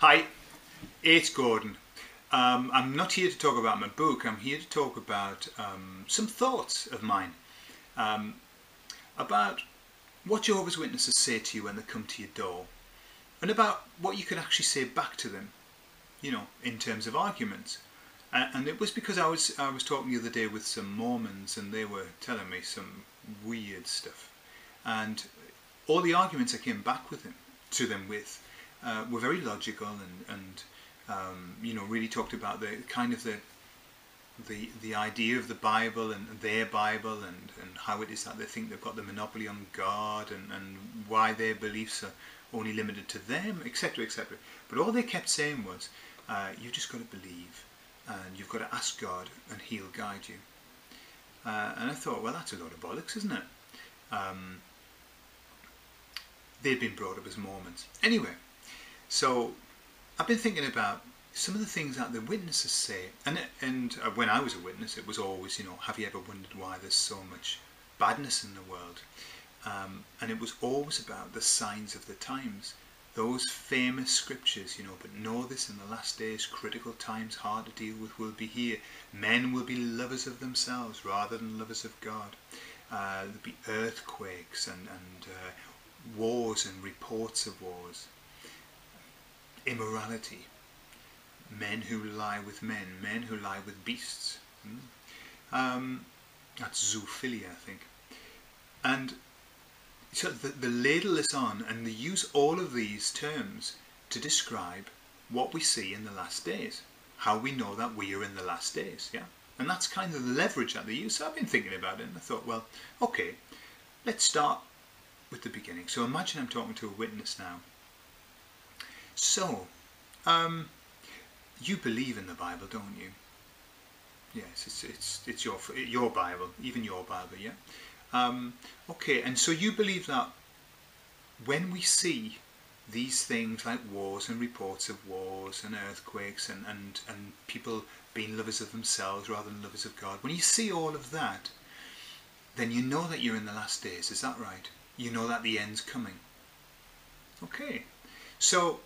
Hi, it's Gordon. I'm not here to talk about my book. I'm here to talk about some thoughts of mine about what Jehovah's Witnesses say to you when they come to your door, and about what you could actually say back to them, you know, in terms of arguments. And it was because I was talking the other day with some Mormons, and they were telling me some weird stuff, and all the arguments I came back with them with. Were very logical and you know, really talked about the kind of the idea of the Bible and their Bible and how it is that they think they've got the monopoly on God and why their beliefs are only limited to them, etc, etc. But all they kept saying was, you've just got to believe and you've got to ask God and He'll guide you. And I thought, well, that's a load of bollocks, isn't it? They'd been brought up as Mormons. Anyway. So I've been thinking about some of the things that the witnesses say, and when I was a witness, it was always, you know, have you ever wondered why there's so much badness in the world? And it was always about the signs of the times, those famous scriptures, you know, but know this, in the last days, critical times hard to deal with will be here. Men will be lovers of themselves rather than lovers of God. There'll be earthquakes and wars and reports of wars. Immorality, men who lie with men, men who lie with beasts. That's zoophilia, I think. And so they ladle this on, and they use all of these terms to describe what we see in the last days, how we know that we are in the last days. Yeah, and that's kind of the leverage that they use. So I've been thinking about it, and I thought, well, okay, let's start with the beginning. So imagine I'm talking to a witness now. So, you believe in the Bible, don't you? Yes, it's your Bible, even your Bible, yeah? Okay, and so you believe that when we see these things like wars and reports of wars and earthquakes and people being lovers of themselves rather than lovers of God, when you see all of that, then you know that you're in the last days, is that right? You know that the end's coming. Okay, so...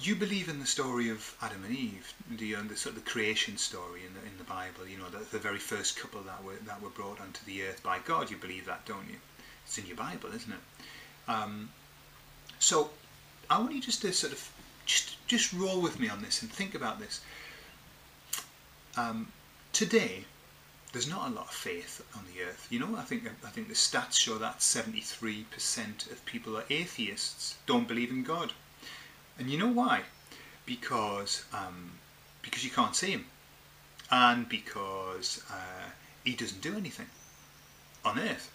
you believe in the story of Adam and Eve, the sort of the creation story in the Bible. You know, the very first couple that were brought onto the earth by God. You believe that, don't you? It's in your Bible, isn't it? So I want you just to sort of just roll with me on this and think about this. Today, there's not a lot of faith on the earth. You know, I think the stats show that 73% of people are atheists, don't believe in God. And you know why? Because you can't see him, and because he doesn't do anything on earth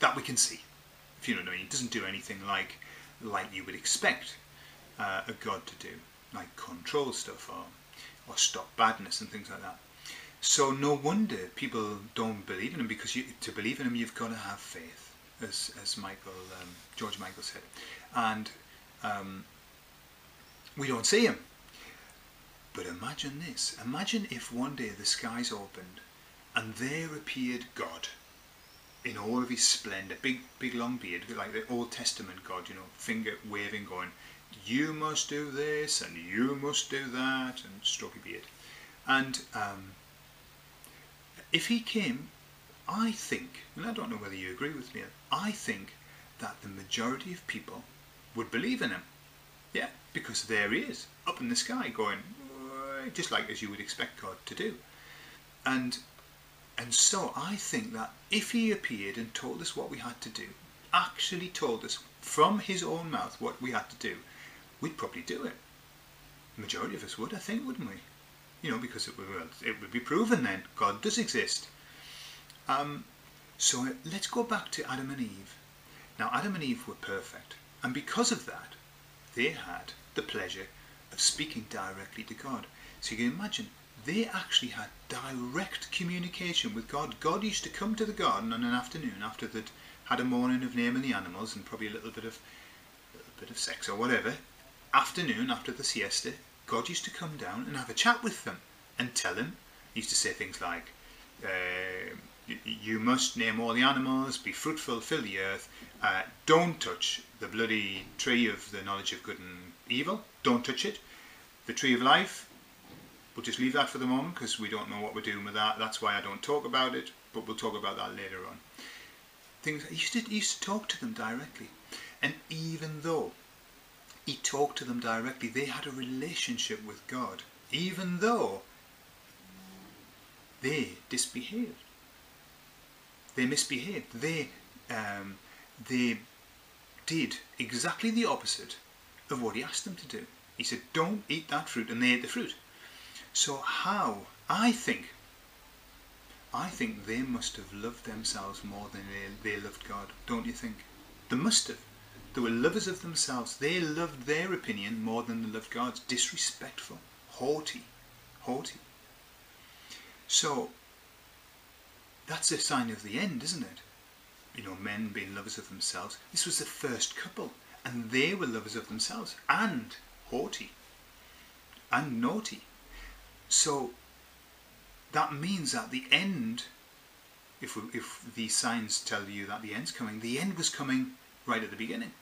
that we can see. If you know what I mean, he doesn't do anything like you would expect a God to do, like control stuff or stop badness and things like that. So no wonder people don't believe in him, because to believe in him you've got to have faith, as George Michael said. And we don't see him. But imagine this. Imagine if one day the skies opened and there appeared God in all of his splendour. Big long beard, like the Old Testament God, you know, finger waving, going, you must do this and you must do that, and stroking beard. And... if he came, I think, and I don't know whether you agree with me, I think that the majority of people would believe in him. Yeah, because there he is, up in the sky, going, just like as you would expect God to do. And so I think that if he appeared and told us what we had to do, actually told us from his own mouth what we had to do, we'd probably do it. The majority of us would, I think, wouldn't we? You know, because it would be proven then God does exist. So let's go back to Adam and Eve. Now, Adam and Eve were perfect, and because of that, they had the pleasure of speaking directly to God. So you can imagine, they actually had direct communication with God. God used to come to the garden on an afternoon after they'd had a morning of naming the animals and probably a little bit of sex or whatever. Afternoon after the siesta. God used to come down and have a chat with them and tell them. He used to say things like, You must name all the animals, be fruitful, fill the earth. Don't touch the bloody tree of the knowledge of good and evil. Don't touch it. The tree of life, we'll just leave that for the moment because we don't know what we're doing with that. That's why I don't talk about it, but we'll talk about that later on. Things he used to talk to them directly. And even though he talked to them directly, they had a relationship with God. Even though they disbehaved. They misbehaved. They did exactly the opposite of what he asked them to do. He said, don't eat that fruit, and they ate the fruit. So how? I think they must have loved themselves more than they loved God, don't you think? They must have. They were lovers of themselves. They loved their opinion more than they loved God's. Disrespectful, haughty, haughty. So that's a sign of the end, isn't it? You know, men being lovers of themselves. This was the first couple, and they were lovers of themselves, and haughty, and naughty. So that means that the end, if the signs tell you that the end's coming, the end was coming right at the beginning.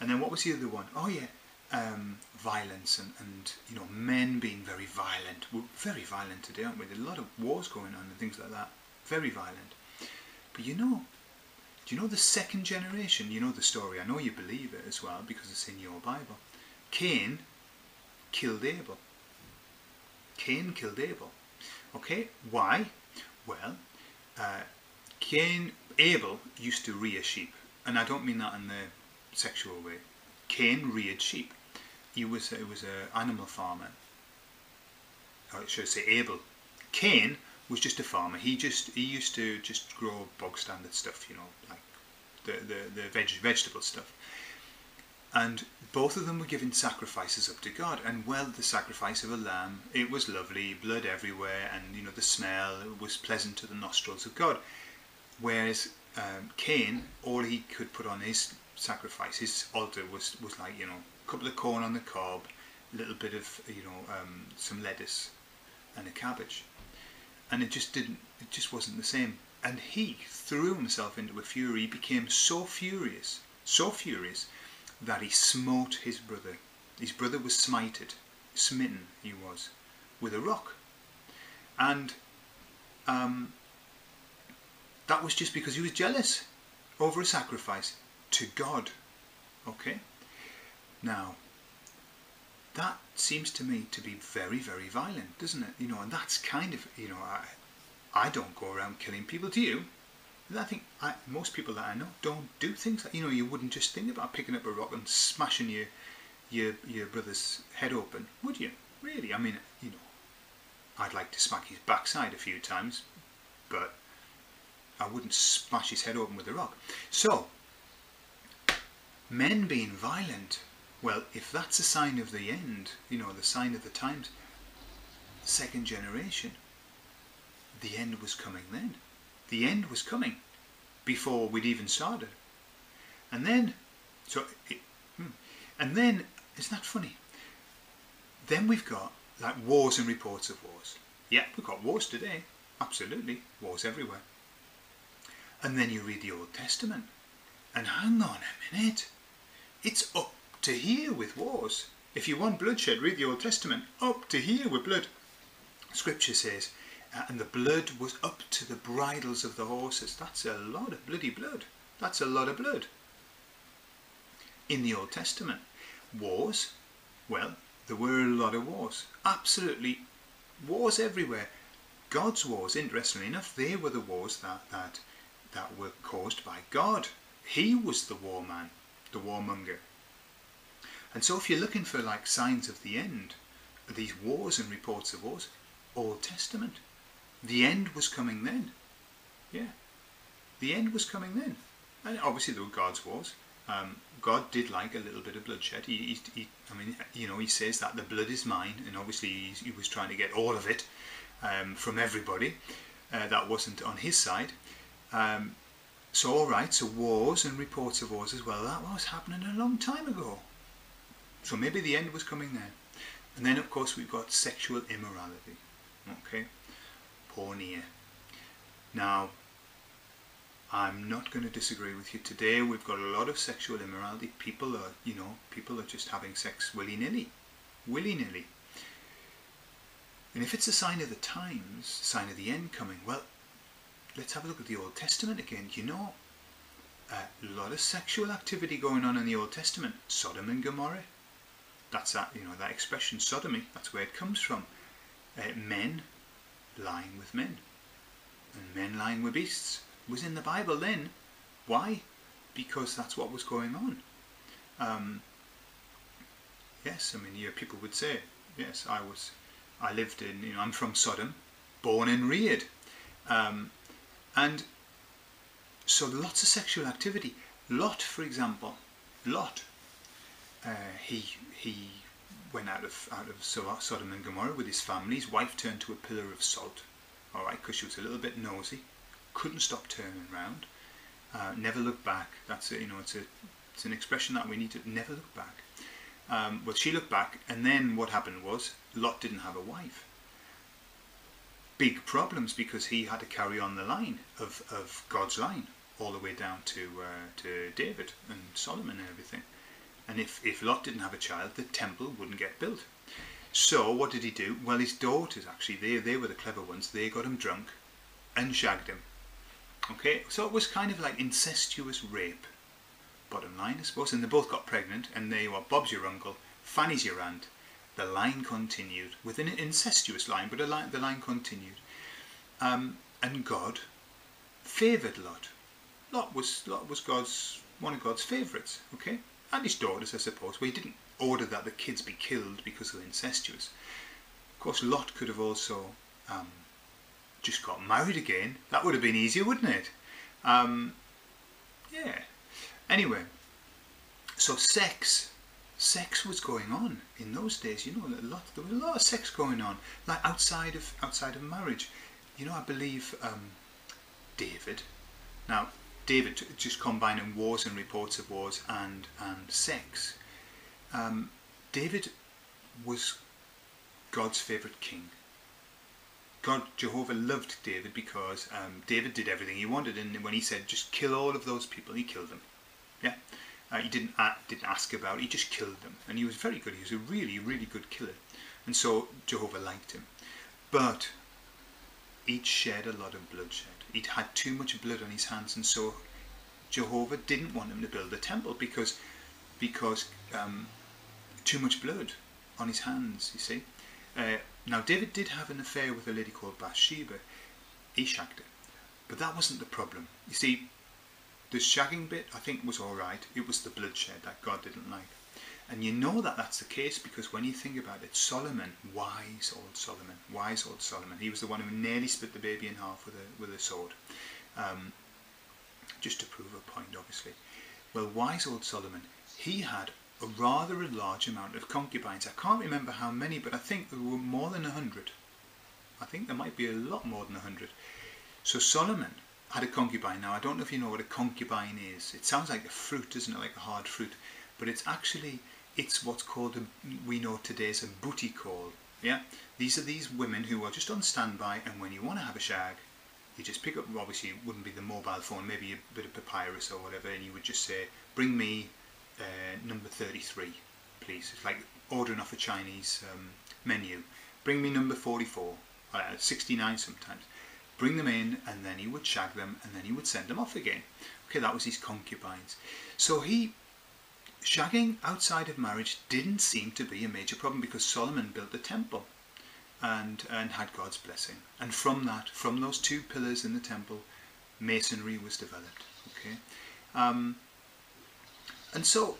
And then what was the other one? Oh yeah, violence and you know, men being very violent. We're very violent today, aren't we? There's a lot of wars going on and things like that. Very violent. But you know, do you know the second generation? You know the story. I know you believe it as well because it's in your Bible. Cain killed Abel. Cain killed Abel. Okay, why? Well, Abel used to rear sheep, and I don't mean that in the sexual way. Cain reared sheep. He was an animal farmer. Or should I say Abel? Cain was just a farmer. He used to just grow bog standard stuff, you know, like the vegetable stuff. And both of them were giving sacrifices up to God. And well, the sacrifice of a lamb, it was lovely, blood everywhere, and you know, the smell was pleasant to the nostrils of God. Whereas Cain, all he could put on his sacrifice, his altar, was like, you know, a couple of corn on the cob, a little bit of, you know, some lettuce and a cabbage. And it just wasn't the same. And he threw himself into a fury. He became so furious, that he smote his brother. His brother was smitten, he was, with a rock. And that was just because he was jealous over a sacrifice to God. Okay? Now, that seems to me to be very, very violent, doesn't it? You know, and that's kind of, you know, I don't go around killing people, do you? I think most people that I know don't do things like, you know, you wouldn't just think about picking up a rock and smashing your brother's head open, would you? Really? I mean, you know, I'd like to smack his backside a few times, but I wouldn't smash his head open with a rock. So, men being violent, well, if that's a sign of the end, you know, the sign of the times, second generation, the end was coming then. The end was coming before we'd even started. And then, isn't that funny? Then we've got like wars and reports of wars. Yeah, we've got wars today. Absolutely, wars everywhere. And then you read the Old Testament and hang on a minute. It's up to here with wars. If you want bloodshed, read the Old Testament. Up to here with blood. Scripture says, and the blood was up to the bridles of the horses. That's a lot of bloody blood. That's a lot of blood. In the Old Testament, wars, well, there were a lot of wars. Absolutely, wars everywhere. God's wars, interestingly enough, they were the wars that were caused by God. He was the war man, the warmonger. And so if you're looking for like signs of the end, these wars and reports of wars, Old Testament. The end was coming then. Yeah. The end was coming then. And obviously there were God's wars. God did like a little bit of bloodshed. I mean, you know, he says that the blood is mine. And obviously he was trying to get all of it from everybody that wasn't on his side. So all right, so wars and reports of wars as well. That was happening a long time ago. So maybe the end was coming then. And then of course we've got sexual immorality. Okay. Porn here. Now, I'm not going to disagree with you. Today we've got a lot of sexual immorality. People are, you know, people are just having sex willy-nilly. Willy-nilly. And if it's a sign of the times, sign of the end coming, well, let's have a look at the Old Testament again. You know, a lot of sexual activity going on in the Old Testament. Sodom and Gomorrah. That's that, you know, that expression, sodomy, that's where it comes from. Men lying with men. And men lying with beasts. Was in the Bible then. Why? Because that's what was going on. Yes, I mean, yeah, people would say, yes, I lived in, you know, I'm from Sodom, born and reared. And so lots of sexual activity. Lot, for example, Lot, he went out of Sodom and Gomorrah with his family. His wife turned to a pillar of salt, all right, because she was a little bit nosy. Couldn't stop turning round, never look back. That's it, you know, it's an expression that we need to never look back. Well, she looked back, and then what happened was Lot didn't have a wife. Big problems, because he had to carry on the line of God's line all the way down to David and Solomon and everything. And if Lot didn't have a child, the temple wouldn't get built. So what did he do? Well, his daughters, actually, they were the clever ones. They got him drunk and shagged him. Okay, so it was kind of like incestuous rape, bottom line, I suppose. And they both got pregnant, and there you are, Bob's your uncle, Fanny's your aunt. The line continued, with an incestuous line, but the line continued. And God favoured Lot. Lot was one of God's favourites, okay? And his daughters, I suppose. Well, he didn't order that the kids be killed because they're incestuous. Of course, Lot could have also... just got married again. That would have been easier, wouldn't it? Yeah. Anyway, so sex was going on in those days. You know, there was a lot of sex going on, like outside of marriage. You know, I believe David. Now, David, just combining wars and reports of wars and sex. David was God's favourite king. God, Jehovah, loved David because David did everything he wanted, and when he said just kill all of those people, he killed them. Yeah, he didn't ask about it, he just killed them, and he was very good. He was a really, really good killer, and so Jehovah liked him. But he'd shed a lot of bloodshed. He'd had too much blood on his hands, and so Jehovah didn't want him to build the temple because too much blood on his hands. You see. Now, David did have an affair with a lady called Bathsheba. He shagged her. But that wasn't the problem. You see, the shagging bit, I think, was all right. It was the bloodshed that God didn't like. And you know that that's the case, because when you think about it, Solomon, wise old Solomon, he was the one who nearly split the baby in half with a sword. Just to prove a point, obviously. Well, wise old Solomon, he had a rather large amount of concubines. I can't remember how many, but I think there were more than 100. I think there might be a lot more than 100. So Solomon had a concubine. Now, I don't know if you know what a concubine is. It sounds like a fruit, doesn't it? Like a hard fruit. But it's actually, it's what's called, we know today as a booty call. Yeah? These are these women who are just on standby, and when you want to have a shag, you just pick up, obviously it wouldn't be the mobile phone, maybe a bit of papyrus or whatever, and you would just say, bring me number 33, please. It's like ordering off a Chinese menu. Bring me number 44, 69 sometimes. Bring them in, and then he would shag them, and then he would send them off again. Okay, that was his concubines. So he, shagging outside of marriage didn't seem to be a major problem, because Solomon built the temple and had God's blessing. And from that, from those two pillars in the temple, masonry was developed. Okay. And so,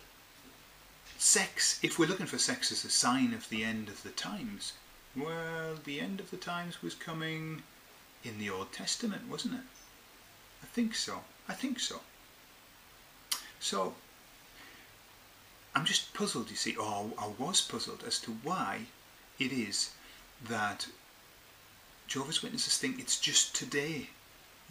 sex, if we're looking for sex as a sign of the end of the times, well, the end of the times was coming in the Old Testament, wasn't it? I think so. I think so. So, I'm just puzzled, you see, or I was puzzled as to why it is that Jehovah's Witnesses think it's just today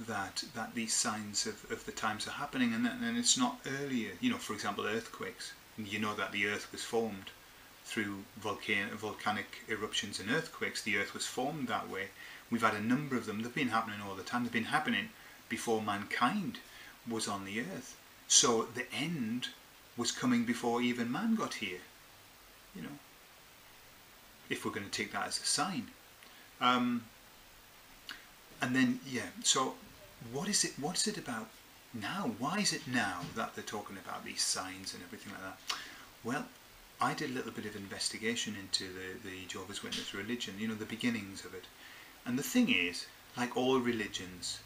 that these signs of the times are happening, and it's not earlier. You know, for example, earthquakes. You know that the earth was formed through volcanic eruptions and earthquakes. The earth was formed that way. We've had a number of them. They've been happening all the time. They've been happening before mankind was on the earth. So the end was coming before even man got here, you know, if we're going to take that as a sign. And then, yeah, so what's it about now? Why is it now that they're talking about these signs and everything like that? Well, I did a little bit of investigation into the Jehovah's Witness religion, you know, the beginnings of it. And the thing is, like all religions,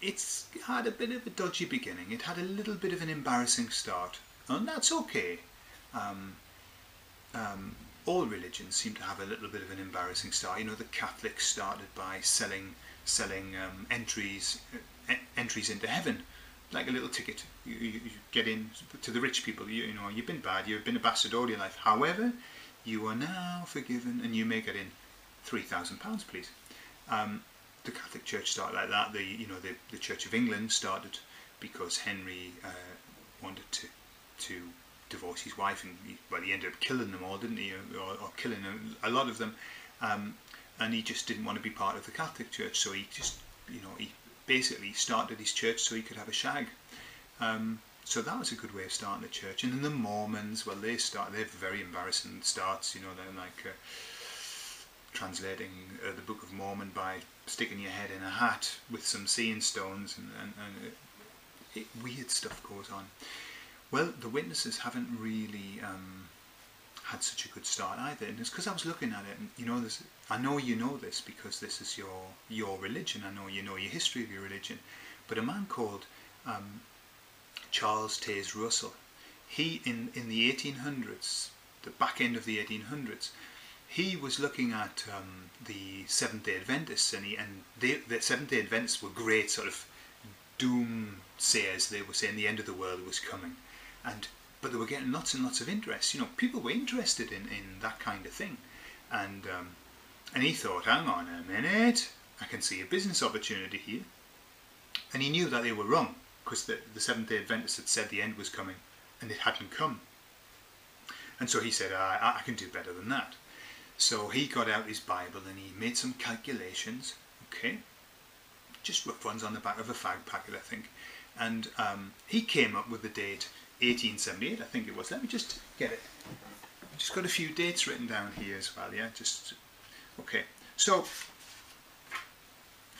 it's had a bit of a dodgy beginning. It had a little bit of an embarrassing start, and that's okay. All religions seem to have a little bit of an embarrassing start. You know, the Catholics started by selling entries into heaven, like a little ticket. You get in to the rich people. You know, you've been bad. You've been a bastard all your life. However, you are now forgiven, and you may get in £3,000, please. The Catholic Church started like that. The Church of England started because Henry wanted to divorce his wife, and he ended up killing them all, didn't he? Or killing a lot of them, and he just didn't want to be part of the Catholic Church, so he just, you know, he basically started his church so he could have a shag. So that was a good way of starting a church. And then the Mormons, well, they have very embarrassing starts. You know, they're like translating the Book of Mormon by sticking your head in a hat with some seeing stones, and weird stuff goes on. Well, the Witnesses haven't really had such a good start either, and it's because I was looking at it, and you know, this, I know you know this because this is your religion. I know you know your history of your religion, but a man called Charles Taze Russell, he in the 1800s, the back end of the 1800s. He was looking at the Seventh-day Adventists, and the Seventh-day Adventists were great sort of doomsayers. They were saying the end of the world was coming, but they were getting lots and lots of interest. You know, people were interested in that kind of thing, and he thought, hang on a minute, I can see a business opportunity here. And he knew that they were wrong, because the Seventh-day Adventists had said the end was coming, and it hadn't come. And so he said, I can do better than that. So he got out his Bible and he made some calculations, okay, just rough ones on the back of a fag packet, I think, and he came up with the date 1878, I think it was. Let me just get it. I've just got a few dates written down here as well, yeah, just, okay. So,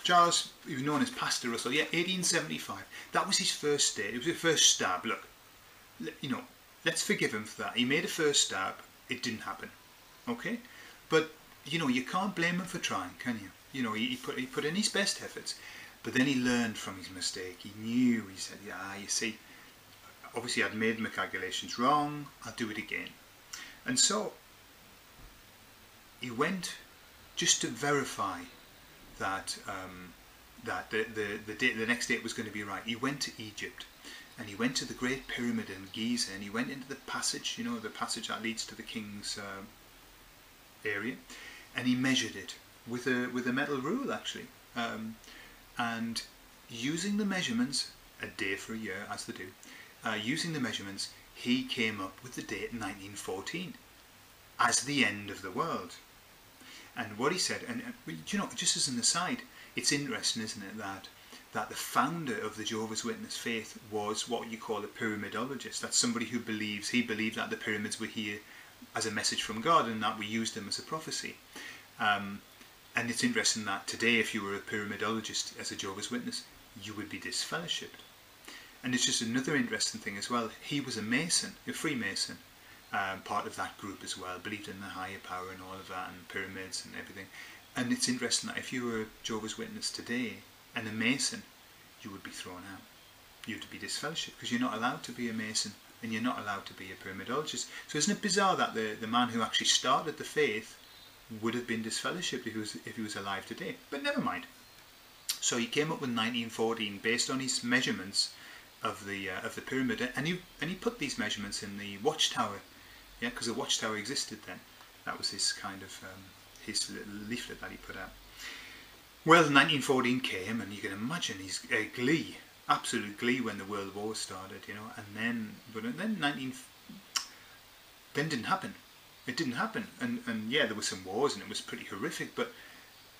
Charles, he was known as Pastor Russell, yeah, 1875. That was his first date. It was his first stab. Look, you know, let's forgive him for that. He made a first stab, it didn't happen, okay? But, you know, you can't blame him for trying, can you? You know, he put in his best efforts, but then he learned from his mistake. He knew, he said, yeah, you see, obviously I'd made my calculations wrong, I'll do it again. And so, he went just to verify that the next date was going to be right. He went to Egypt, and he went to the Great Pyramid in Giza, and he went into the passage, you know, the passage that leads to the king's... area, and he measured it with a metal rule, actually, and using the measurements, a day for a year as they do, using the measurements, he came up with the date 1914 as the end of the world. And what he said, and you know, just as an aside, it's interesting, isn't it, that the founder of the Jehovah's Witness faith was what you call a pyramidologist. That's somebody who believed that the pyramids were here as a message from God, and that we use them as a prophecy. And it's interesting that today, if you were a pyramidologist as a Jehovah's Witness, you would be disfellowshipped. And it's just another interesting thing as well. He was a Mason, a Freemason, part of that group as well, believed in the higher power and all of that, and pyramids and everything. And it's interesting that if you were a Jehovah's Witness today and a Mason, you would be thrown out. You'd be disfellowshipped, because you're not allowed to be a Mason, and you're not allowed to be a pyramidologist. So isn't it bizarre that the man who actually started the faith would have been disfellowshipped if he was alive today? But never mind. So he came up with 1914 based on his measurements of the pyramid, and he put these measurements in the Watchtower, yeah, because the Watchtower existed then. That was his kind of his little leaflet that he put out. Well, 1914 came, and you can imagine his glee. Absolute glee when the World War started, you know, and then didn't happen. It didn't happen. And yeah, there were some wars and it was pretty horrific, but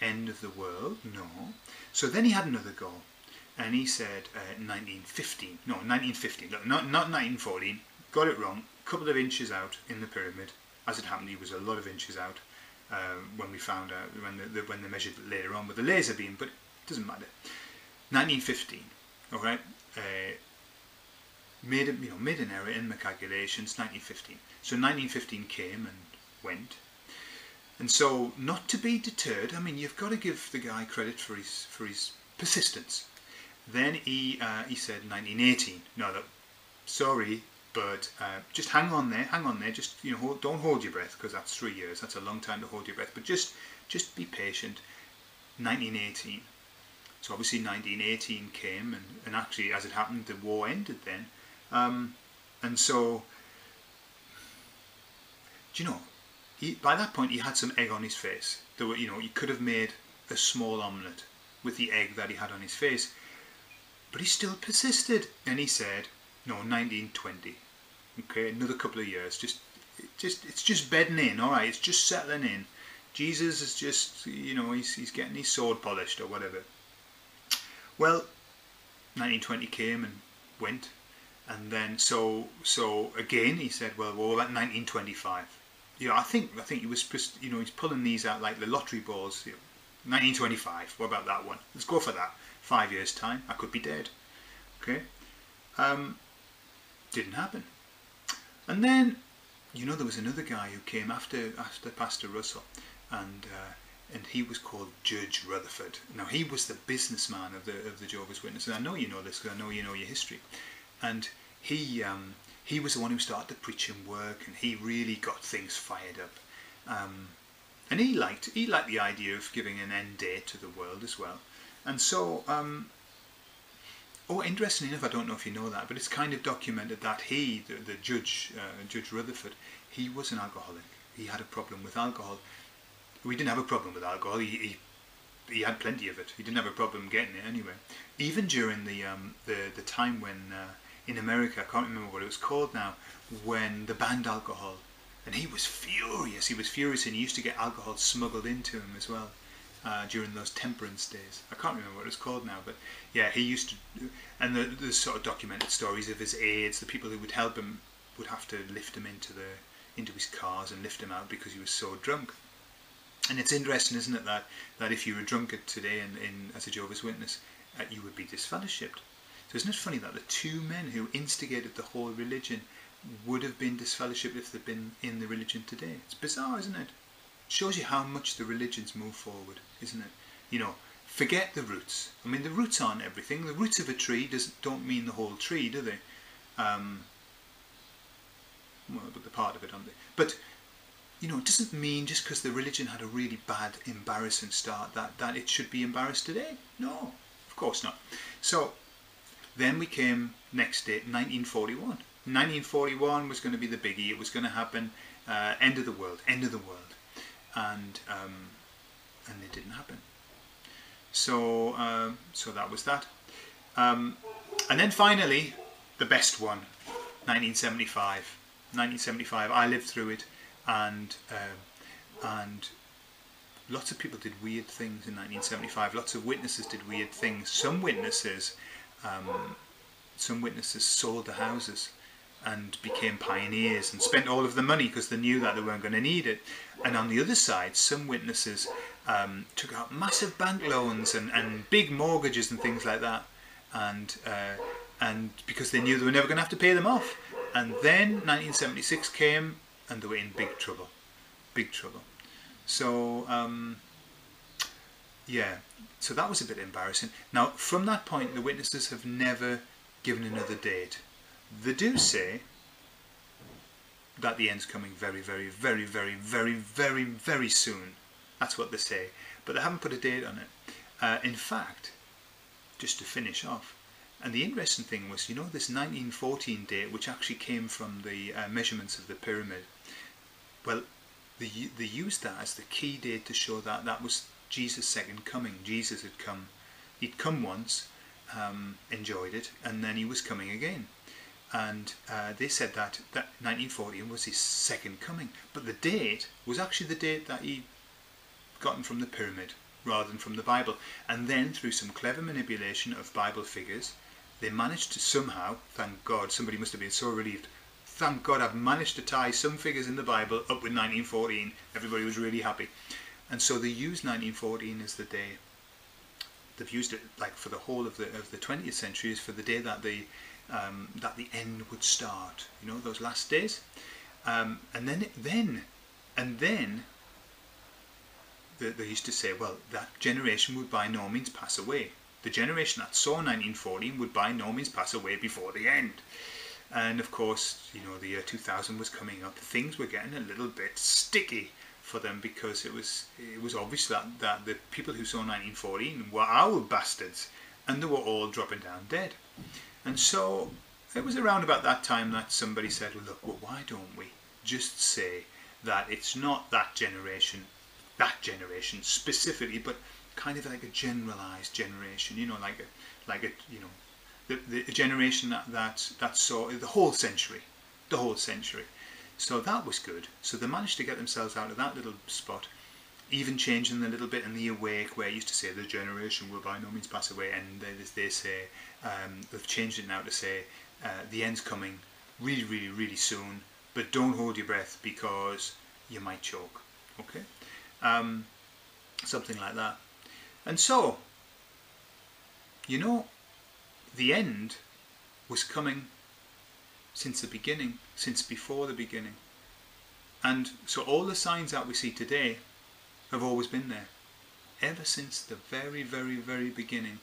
end of the world? No. So then he had another goal. And he said 1915. No, 1915. Not 1914. Got it wrong. A couple of inches out in the pyramid. As it happened, he was a lot of inches out when we found out, when they measured it later on with the laser beam, but it doesn't matter. 1915. Alright? Made an error in my calculations, 1915. So 1915 came and went. And so, not to be deterred, I mean, you've got to give the guy credit for his persistence. Then he said 1918. No, look, sorry, but just hang on there. Just, you know, don't hold your breath, because that's 3 years. That's a long time to hold your breath. But just be patient. 1918. So obviously 1918 came, and actually, as it happened, the war ended then. And so, do you know, by that point he had some egg on his face. There were, you know, he could have made a small omelette with the egg that he had on his face, but he still persisted, and he said, no, 1920. Okay, another couple of years, it's just bedding in, all right, it's just settling in. Jesus is just, you know, he's getting his sword polished or whatever. Well, 1920 came and went. And then, so again, he said, "Well, we're all at 1925." You know, I think he was, you know, he's pulling these out like the lottery balls. You know, 1925. What about that one? Let's go for that. 5 years time, I could be dead. Okay, didn't happen. And then, you know, there was another guy who came after Pastor Russell, and he was called Judge Rutherford. Now, he was the businessman of the Jehovah's Witnesses. I know you know this because I know you know your history. And he was the one who started the preaching work, and he really got things fired up. And he liked the idea of giving an end date to the world as well. And so, oh, interestingly enough, I don't know if you know that, but it's kind of documented that he, the judge, Judge Rutherford, he was an alcoholic. He had a problem with alcohol. We didn't have a problem with alcohol. He had plenty of it. He didn't have a problem getting it anyway. Even during the time when in America, I can't remember what it was called now, when the banned alcohol, and he was furious. He was furious, and he used to get alcohol smuggled into him as well during those temperance days. I can't remember what it was called now, but yeah, he used to. And the sort of documented stories of his aides, the people who would help him, would have to lift him into his cars and lift him out because he was so drunk. And it's interesting, isn't it, that if you were a drunkard today and as a Jehovah's Witness, you would be disfellowshipped. So isn't it funny that the two men who instigated the whole religion would have been disfellowshipped if they'd been in the religion today? It's bizarre, isn't it? It shows you how much the religions move forward, isn't it? You know, forget the roots. I mean, the roots aren't everything. The roots of a tree don't mean the whole tree, do they? Well, but the part of it, aren't they? But, you know, it doesn't mean just because the religion had a really bad, embarrassing start that it should be embarrassed today. No, of course not. So then we came next day, 1941. 1941 was going to be the biggie. It was going to happen. End of the world. And it didn't happen. So so that was that. And then finally, the best one, 1975. 1975. I lived through it. And lots of people did weird things in 1975. Lots of witnesses did weird things. Some witnesses sold the houses and became pioneers and spent all of the money because they knew that they weren't going to need it. And on the other side, some witnesses took out massive bank loans and big mortgages and things like that, and because they knew they were never going to have to pay them off. And then 1976 came. And they were in big trouble, big trouble. So, yeah, so that was a bit embarrassing. Now, from that point, the witnesses have never given another date. They do say that the end's coming very, very, very, very, very, very, very soon. That's what they say. But they haven't put a date on it. In fact, just to finish off, and the interesting thing was, you know, this 1914 date, which actually came from the measurements of the pyramid, well, they used that as the key date to show that that was Jesus' second coming. Jesus had come. He'd come once, enjoyed it, and then he was coming again. and they said that 1914 was his second coming, but the date was actually the date that he gotten from the pyramid rather than from the Bible. And then through some clever manipulation of Bible figures, they managed to somehow, thank God, somebody must have been so relieved, thank God I've managed to tie some figures in the Bible up with 1914. Everybody was really happy. And so they used 1914 as the day. They've used it like for the whole of the 20th century is for the day that the end would start, you know, those last days. And then they used to say, well, that generation would by no means pass away. The generation that saw 1914 would by no means pass away before the end. And of course, you know, the year 2000 was coming up. Things were getting a little bit sticky for them, because it was obvious that the people who saw 1914 were our bastards, and they were all dropping down dead. And so it was around about that time that somebody said, well, look, well, why don't we just say that it's not that generation specifically, but kind of like a generalized generation, you know, the generation that saw the whole century. So that was good. So they managed to get themselves out of that little spot, even changing a little bit in the Awake, where it used to say the generation will by no means pass away, and they say they've changed it now to say the end's coming really, really, really soon, but don't hold your breath because you might choke. Okay. Something like that. And so, you know, the end was coming since the beginning, since before the beginning. And so all the signs that we see today have always been there, ever since the very, very, very beginning.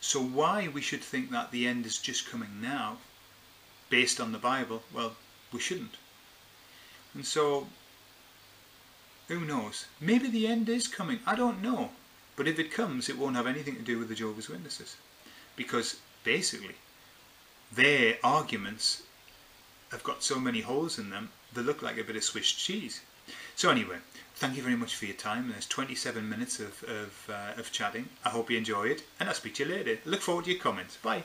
So why we should think that the end is just coming now, based on the Bible, well, we shouldn't. And so, who knows? Maybe the end is coming. I don't know. But if it comes, it won't have anything to do with the Jehovah's Witnesses. Because, basically, their arguments have got so many holes in them, they look like a bit of Swiss cheese. So anyway, thank you very much for your time. There's 27 minutes of chatting. I hope you enjoy it. And I'll speak to you later. I look forward to your comments. Bye.